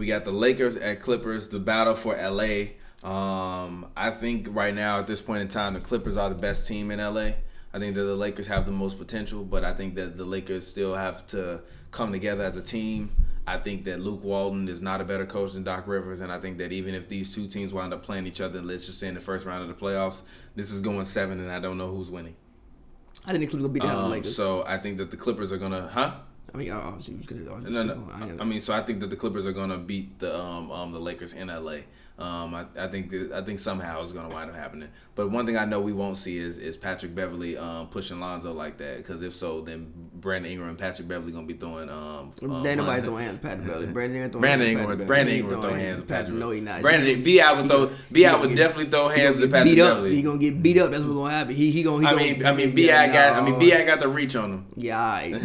We got the Lakers at Clippers, the battle for LA. I think right now at this point in time, the Clippers are the best team in LA. I think that the Lakers have the most potential, but I think that the Lakers still have to come together as a team. I think that Luke Walton is not a better coach than Doc Rivers, and I think that even if these two teams wind up playing each other, let's just say in the first round of the playoffs, this is going 7, and I don't know who's winning. I think the Clippers will beat down the Lakers. So I think that the Clippers are going to, huh? I mean, obviously, so I think that the Clippers are going to beat the Lakers in L.A. I think somehow it's going to wind up happening. But one thing I know we won't see is Patrick Beverley pushing Lonzo like that, because if so, then Brandon Ingram and Patrick Beverley going to be throwing nobody throwing hands at Patrick Beverley. Brandon Ingram throwing hands at Patrick. No, he's not. Brandon B.I. would definitely throw hands at Patrick Beverley. He's going to get beat up. That's what's going to happen. I mean B.I. got the reach on him. Yeah,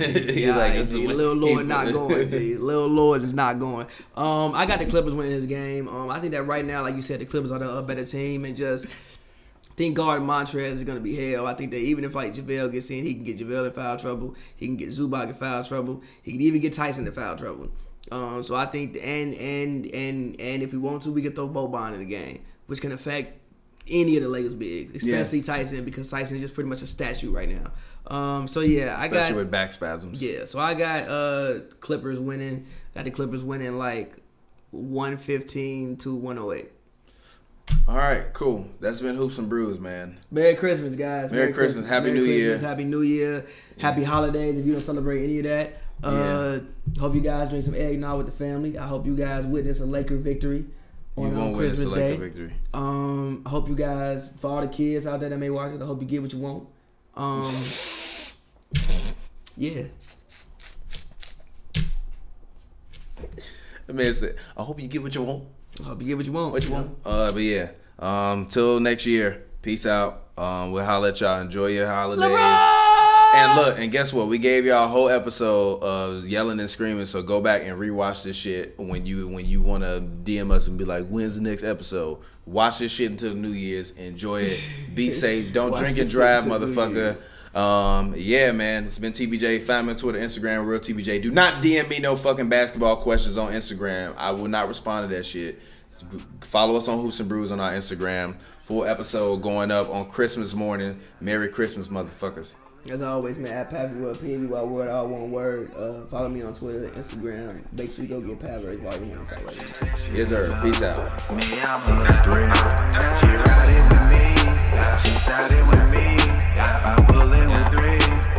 Little Lord not going. Little Lord is not going. I got the Clippers winning this game. I think that right now, like you said, the Clippers are the better team, and just think guarding Montrezl is going to be hell. I think that even if like JaVale gets in, he can get JaVale in foul trouble. He can get Zubac in foul trouble. He can even get Tyson in foul trouble. So I think and if we want to, we can throw Boban in the game, which can affect any of the Lakers bigs, especially Tyson, because Tyson is just pretty much a statue right now. So yeah, I got especially with back spasms. Yeah, so I got Clippers winning. Got the Clippers winning like 115 to 108. All right, cool. That's been Hoops and Brews, man. Merry Christmas, guys. Merry Christmas. Happy New Year. Happy holidays if you don't celebrate any of that. Hope you guys drink some eggnog with the family. I hope you guys witness a Laker victory on Christmas Day. I hope you guys, for all the kids out there that may watch it, I hope you get what you want. Yeah. I mean, I hope you get what you want. I hope you get what you want. But yeah. Till next year. Peace out. We'll holler at y'all. Enjoy your holidays. And look, and guess what? We gave y'all a whole episode of yelling and screaming. So go back and rewatch this shit when you want to DM us and be like, when's the next episode? Watch this shit until New Year's. Enjoy it. Be safe. Don't drink and drive, motherfucker. Yeah, man. It's been TPJ. Find me on Twitter, Instagram, Real TPJ. Do not DM me no fucking basketball questions on Instagram. I will not respond to that shit. Follow us on Hoops and Brews on our Instagram. Full episode going up on Christmas morning. Merry Christmas, motherfuckers. As always, man, at Pavyworld, Pavyworld, all one word. Follow me on Twitter, Instagram. Make sure you go get Pavyworld while you're on Saturday. Yes, sir. Peace out. Me, I'm a thrill. She riding with me. She siding with me. I pull in with 3.